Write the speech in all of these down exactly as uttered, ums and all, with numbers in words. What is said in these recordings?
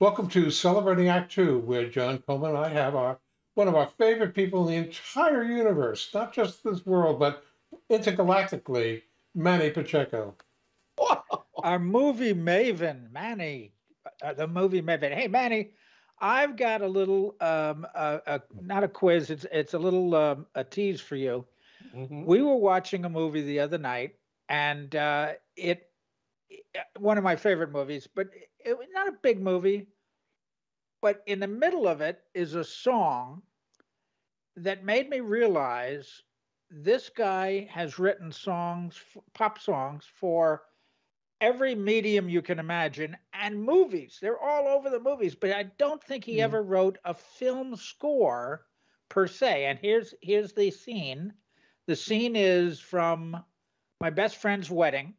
Welcome to Celebrating Act two, where John Coleman and I have our one of our favorite people in the entire universe, not just this world, but intergalactically, Manny Pacheco. Our movie maven, Manny, uh, the movie maven. Hey, Manny, I've got a little, um, uh, uh, not a quiz, it's, it's a little um, a tease for you. Mm-hmm. We were watching a movie the other night, and uh, it, one of my favorite movies, but it was not a big movie. But in the middle of it is a song that made me realize this guy has written songs, pop songs, for every medium you can imagine, and movies. They're all over the movies, but I don't think he mm. ever wrote a film score per se. And here's here's the scene. The scene is from My Best Friend's Wedding,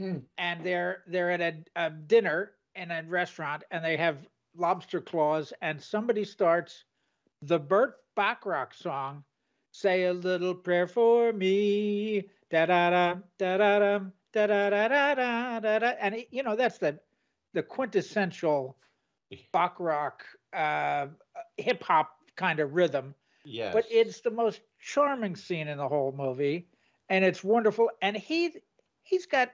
mm. and they're they're at a, a dinner in a restaurant, and they have lobster claws, and somebody starts the Burt Bacharach song, "Say a Little Prayer for Me," da da da da da da da da da da da da, and it, you know, that's the the quintessential Bacharach uh, hip hop kind of rhythm. Yes. But it's the most charming scene in the whole movie, and it's wonderful. And he he's got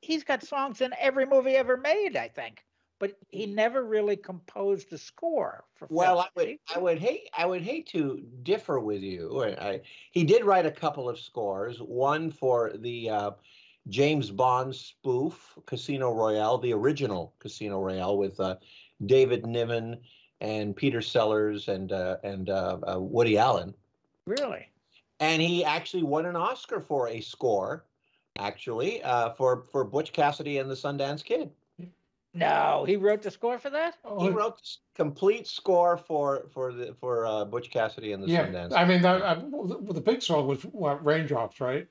he's got songs in every movie ever made, I think. But he never really composed a score for film. Well, I would, I would hate, I would hate to differ with you. I, he did write a couple of scores. One for the uh, James Bond spoof Casino Royale, the original Casino Royale, with uh, David Niven and Peter Sellers and uh, and uh, uh, Woody Allen. Really? And he actually won an Oscar for a score, actually, uh, for for Butch Cassidy and the Sundance Kid. No, he wrote the score for that. He wrote the complete score for for the for uh, Butch Cassidy and the yeah, Sundance. I mean, that, I, the big song was what, Raindrops, right?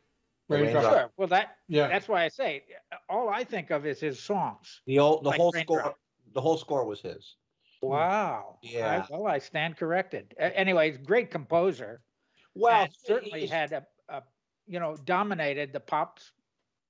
Raindrops. Sure. Well, that yeah. that's why I say all I think of is his songs. The old, the like whole Raindrops. score, the whole score was his. Wow. Yeah. I, well, I stand corrected. Uh, anyways, great composer. Well, and certainly had a, a you know dominated the pop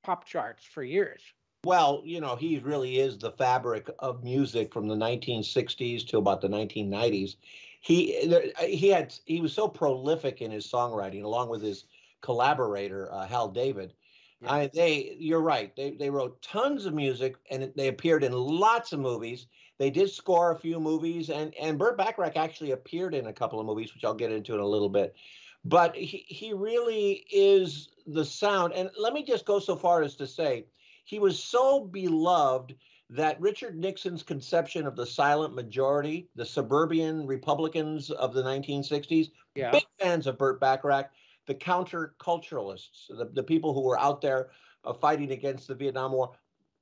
pop charts for years. Well, you know, he really is the fabric of music from the nineteen sixties to about the nineteen nineties. He he had he was so prolific in his songwriting, along with his collaborator uh, Hal David. Yeah. I, they, you're right. They they wrote tons of music, and they appeared in lots of movies. They did score a few movies, and and Burt Bacharach actually appeared in a couple of movies, which I'll get into in a little bit. But he he really is the sound. And let me just go so far as to say, he was so beloved that Richard Nixon's conception of the silent majority, the suburban Republicans of the nineteen sixties, yeah. big fans of Burt Bacharach, the counterculturalists, the, the people who were out there uh, fighting against the Vietnam War,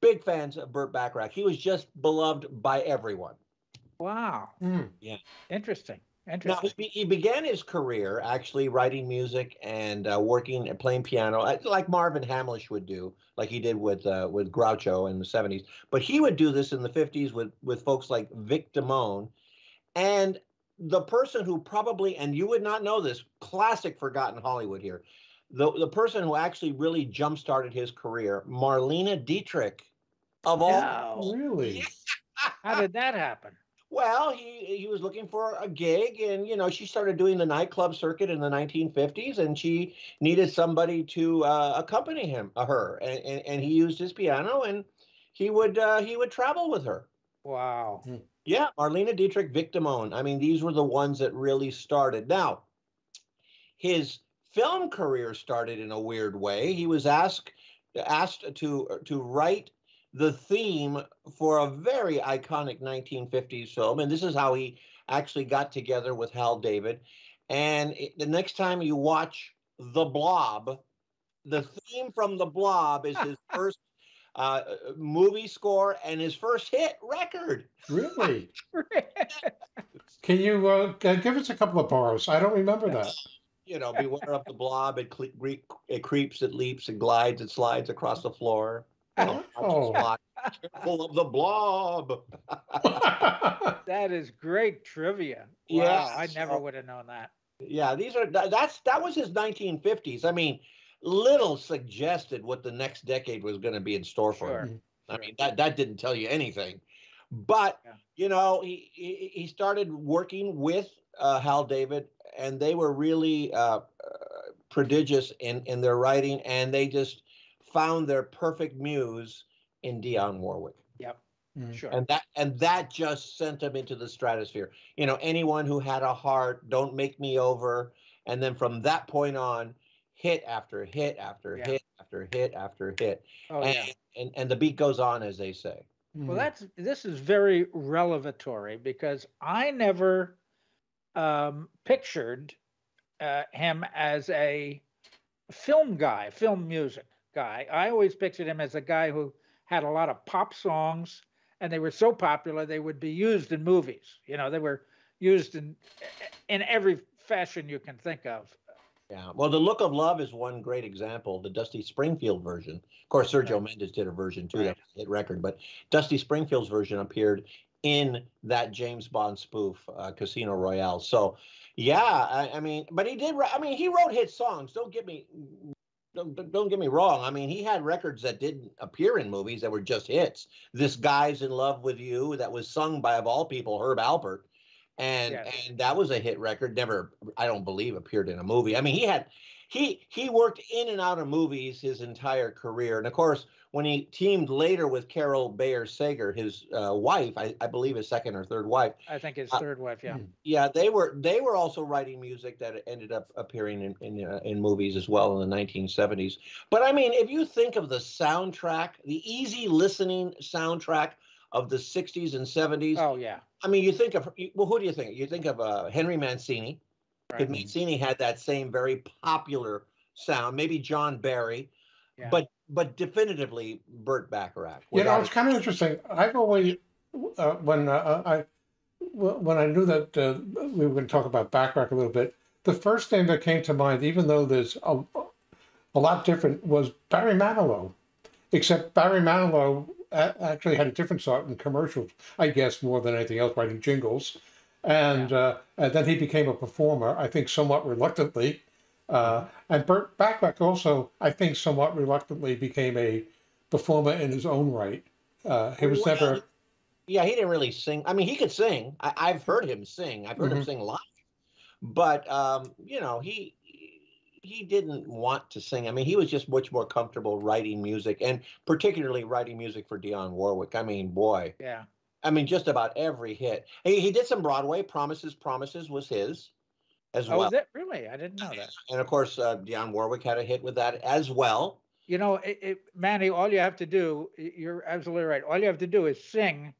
big fans of Burt Bacharach. He was just beloved by everyone. Wow. Mm. Yeah. Interesting. Now, he began his career actually writing music and uh, working and playing piano, like Marvin Hamlisch would do, like he did with uh, with Groucho in the seventies. But he would do this in the fifties with, with folks like Vic Damone. And the person who probably, and you would not know this, classic Forgotten Hollywood here, the, the person who actually really jump-started his career, Marlene Dietrich, of all... No, really? How did that happen? Well, he, he was looking for a gig, and, you know, she started doing the nightclub circuit in the nineteen fifties, and she needed somebody to uh, accompany him, uh, her, and, and, and he used his piano, and he would uh, he would travel with her. Wow. Yeah, Marlene Dietrich, Vic Damone. I mean, these were the ones that really started. Now, his film career started in a weird way. He was asked asked to to write the theme for a very iconic nineteen fifties film, and this is how he actually got together with Hal David. And it, the next time you watch The Blob, the theme from The Blob is his first uh, movie score and his first hit record. Really? Can you uh, give us a couple of bars? I don't remember that. You know, beware of the blob. It, it creeps, it leaps, it glides, it slides across the floor. Oh. Full of the blob. That is great trivia. Wow, yes. I never would have known that. Yeah, these are that's that was his nineteen fifties. I mean, little suggested what the next decade was going to be in store for sure. him. I sure. mean, that that didn't tell you anything. But, yeah. you know, he, he, he started working with uh, Hal David, and they were really uh, prodigious in, in their writing, and they just found their perfect muse in Dionne Warwick. Yep. Mm. Sure. And that and that just sent him into the stratosphere. You know, anyone who had a heart, Don't Make Me Over. And then from that point on, hit after hit after yeah. hit after hit after hit. Oh, and, yeah. and, and the beat goes on, as they say. Well, that's this is very revelatory, because I never um, pictured uh, him as a film guy, film music guy. I always pictured him as a guy who had a lot of pop songs, and they were so popular they would be used in movies. You know, they were used in in every fashion you can think of. Yeah. Well, The Look of Love is one great example, the Dusty Springfield version. Of course, Sergio right. Mendes did a version, too, right. that was a hit record. But Dusty Springfield's version appeared in that James Bond spoof, uh, Casino Royale. So, yeah, I, I mean, but he did, I mean, he wrote hit songs. Don't get me, don't, don't get me wrong. I mean, he had records that didn't appear in movies that were just hits. This Guy's in Love with You, that was sung by, of all people, Herb Alpert. And yes. and that was a hit record. Never, I don't believe, appeared in a movie. I mean, he had, he he worked in and out of movies his entire career. And of course, when he teamed later with Carol Bayer Sager, his uh, wife, I, I believe his second or third wife. I think his uh, third wife. Yeah. Yeah, they were they were also writing music that ended up appearing in in, uh, in movies as well in the nineteen seventies. But I mean, if you think of the soundtrack, the easy listening soundtrack of the sixties and seventies. Oh yeah. I mean, you think of, well, who do you think? You think of uh, Henry Mancini. Right. Mancini had that same very popular sound, maybe John Barry, yeah. but but definitively Burt Bacharach. Yeah, no, it's kind of interesting. I've always, uh, when uh, I when I knew that uh, we were going to talk about Bacharach a little bit, the first thing that came to mind, even though there's a, a lot different, was Barry Manilow, except Barry Manilow actually had a different start in commercials, I guess, more than anything else, writing jingles. And, yeah. uh, and then he became a performer, I think somewhat reluctantly. Uh, and Burt Bacharach also, I think somewhat reluctantly, became a performer in his own right. Uh, he was well, never... Yeah, he didn't really sing. I mean, he could sing. I, I've heard him sing. I've heard mm-hmm. him sing live. But, um, you know, he... he didn't want to sing. I mean, he was just much more comfortable writing music, and particularly writing music for Dionne Warwick. I mean, boy. Yeah. I mean, just about every hit. He, he did some Broadway. Promises, Promises was his as well. Oh, is it? Really? I didn't know that. And, of course, uh, Dionne Warwick had a hit with that as well. You know, it, it, Manny, all you have to do, you're absolutely right. All you have to do is sing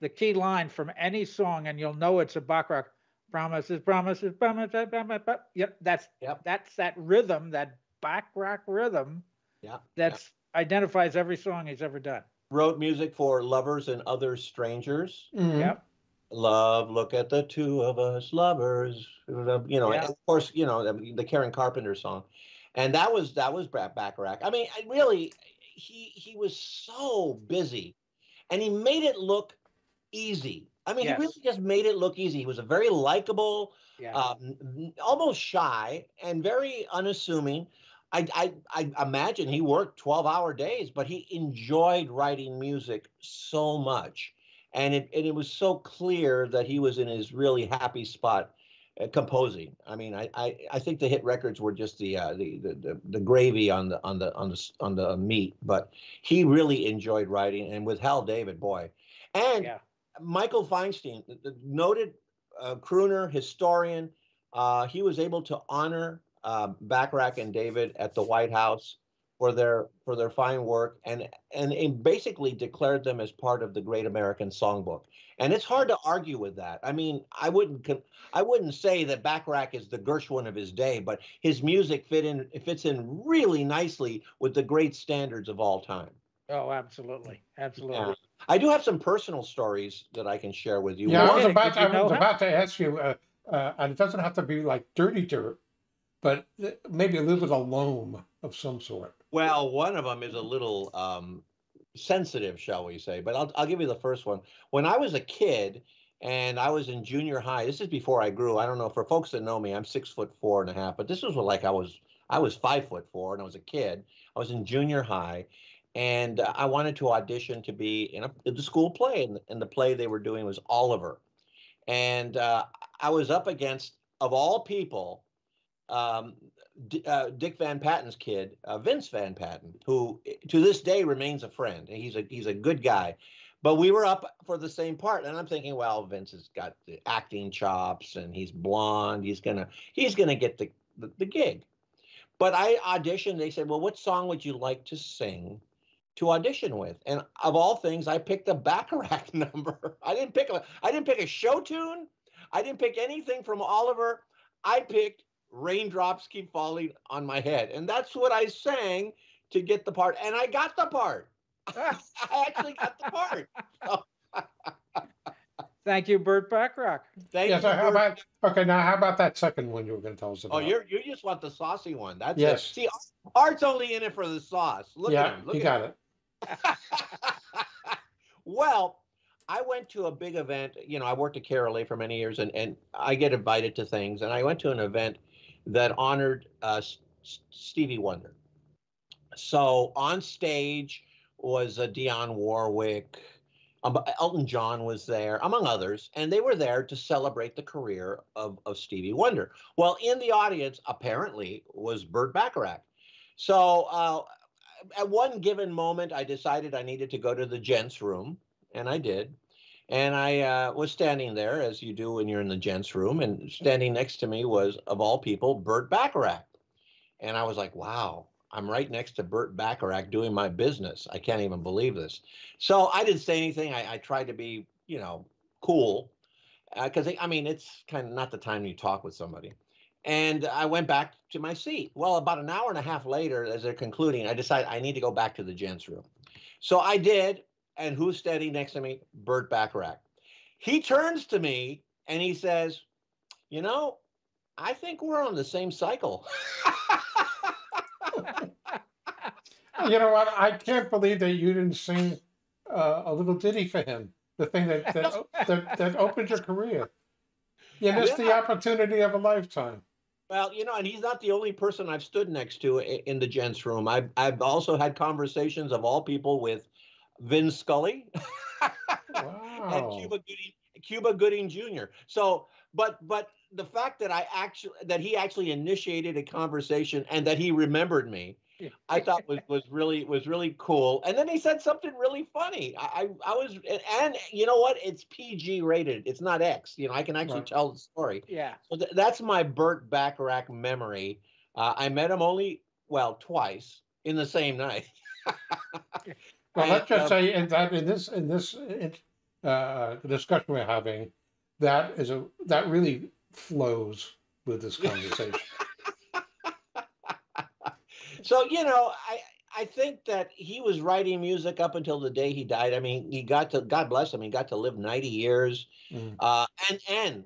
the key line from any song, and you'll know it's a Bacharach. Promises, promises, promises, promises. Yep, that's yep. that's that rhythm, that Bacharach rhythm. Yeah, that's yep. identifies every song he's ever done. Wrote music for Lovers and Other Strangers. Mm-hmm. Yep. Love, look at the two of us, lovers. You know, yeah. and of course, you know, the Karen Carpenter song, and that was that was Bacharach. I mean, really, he he was so busy, and he made it look easy. I mean, yes. he really just made it look easy. He was a very likable, yeah. um, almost shy, and very unassuming. I, I, I imagine he worked twelve-hour days, but he enjoyed writing music so much. And it, and it was so clear that he was in his really happy spot uh, composing. I mean, I, I, I think the hit records were just the, uh, the, the, the, the gravy on the, on, the, on, the, on the meat. But he really enjoyed writing, and with Hal David, boy. And... Yeah. Michael Feinstein, the noted uh, crooner, historian, uh, he was able to honor uh, Bacharach and David at the White House for their for their fine work, and and it basically declared them as part of the Great American Songbook. And it's hard to argue with that. I mean, I wouldn't I wouldn't say that Bacharach is the Gershwin of his day, but his music fit in fits in really nicely with the great standards of all time. Oh, absolutely, absolutely. Yeah. I do have some personal stories that I can share with you. Yeah, I was about, I was about to ask you, uh, uh, and it doesn't have to be like dirty dirt, but maybe a little bit of loam of some sort. Well, one of them is a little um, sensitive, shall we say, but I'll, I'll give you the first one. When I was a kid and I was in junior high, this is before I grew. I don't know, for folks that know me, I'm six foot four and a half, but this was like I was, I was five foot four and I was a kid. I was in junior high. And uh, I wanted to audition to be in, a, in the school play, and the, and the play they were doing was Oliver. And uh, I was up against, of all people, um, D uh, Dick Van Patten's kid, uh, Vince Van Patten, who to this day remains a friend. He's a he's a good guy. But we were up for the same part, and I'm thinking, well, Vince has got the acting chops, and he's blonde. He's gonna he's gonna get the the, the gig. But I auditioned. They said, well, what song would you like to sing to audition with? And of all things, I picked a Bacharach number. I didn't pick a I didn't pick a show tune. I didn't pick anything from Oliver. I picked Raindrops Keep Falling on My Head. And that's what I sang to get the part. And I got the part. I actually got the part. So. Thank you, Burt Bacharach. Thank yeah, you. So how about, okay, now how about that second one you were going to tell us about? Oh, you you just want the saucy one. That's yes. It. See, Art's only in it for the sauce. Look yeah, at him. Look you at got him. it. Well, I went to a big event. You know, I worked at Carolee for many years, and, and I get invited to things. And I went to an event that honored uh, Stevie Wonder. So on stage was uh, Dionne Warwick. Um, Elton John was there, among others, and they were there to celebrate the career of, of Stevie Wonder. Well, in the audience, apparently, was Burt Bacharach. So uh, at one given moment, I decided I needed to go to the gents' room, and I did. And I uh, was standing there, as you do when you're in the gents' room, and standing next to me was, of all people, Burt Bacharach. And I was like, wow. I'm right next to Burt Bacharach doing my business. I can't even believe this. So I didn't say anything. I, I tried to be, you know, cool. Because, uh, I mean, it's kind of not the time you talk with somebody. And I went back to my seat. Well, about an hour and a half later, as they're concluding, I decided I need to go back to the gents' room. So I did. And who's standing next to me? Burt Bacharach. He turns to me and he says, you know, I think we're on the same cycle. You know what? I can't believe that you didn't sing uh, a little ditty for him. The thing that that, that, that opened your career. You missed yeah. the opportunity of a lifetime. Well, you know, and he's not the only person I've stood next to in the gents' room. I've, I've also had conversations, of all people, with Vin Scully wow. and Cuba Gooding, Cuba Gooding Junior So, but but the fact that I actually that he actually initiated a conversation and that he remembered me. I thought was was really was really cool, and then he said something really funny. I I, I was and, and you know what? It's P G rated. It's not X. You know, I can actually right. tell the story. Yeah. So th that's my Burt Bacharach memory. Uh, I met him only well twice in the same night. Well, let's just say in that in this in this uh, discussion we're having, that is a that really flows with this conversation. So, you know, I, I think that he was writing music up until the day he died. I mean, he got to, God bless him, he got to live ninety years. Mm. Uh, and, and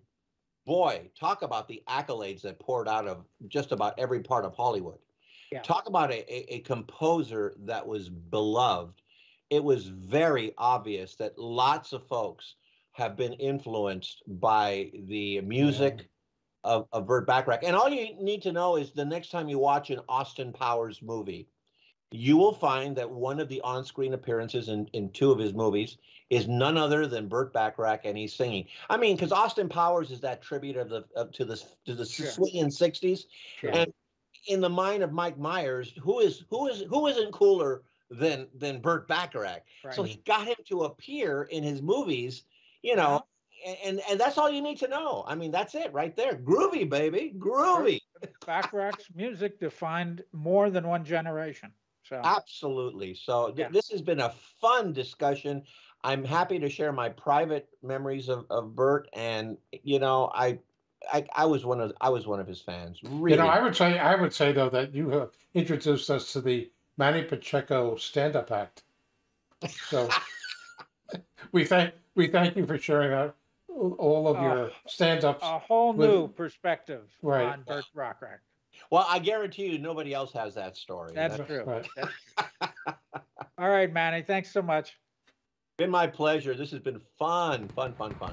boy, talk about the accolades that poured out of just about every part of Hollywood. Yeah. Talk about a, a, a composer that was beloved. It was very obvious that lots of folks have been influenced by the music. Yeah. Of, of Burt Bacharach. And all you need to know is the next time you watch an Austin Powers movie, you will find that one of the on-screen appearances in, in two of his movies is none other than Burt Bacharach, and he's singing. I mean, because Austin Powers is that tribute of the of, to the to the sure. swinging sixties, sure. and in the mind of Mike Myers, who is who is who isn't cooler than than Burt Bacharach? Right. So he got him to appear in his movies, you know. Yeah. And, and that's all you need to know. I mean, that's it right there. Groovy, baby. Groovy. Bacharach's music defined more than one generation. So absolutely. So th yeah. this has been a fun discussion. I'm happy to share my private memories of, of Burt. And, you know, I, I I was one of I was one of his fans. Really. You know, I would say I would say though that you have introduced us to the Manny Pacheco stand-up act. So we thank we thank you for sharing that. All of uh, your stand-ups. A whole with, new perspective right. on Burt Bacharach. Well, I guarantee you nobody else has that story. That's, That's true. Right. That's true. All right, Manny, thanks so much. Been my pleasure. This has been fun, fun, fun, fun.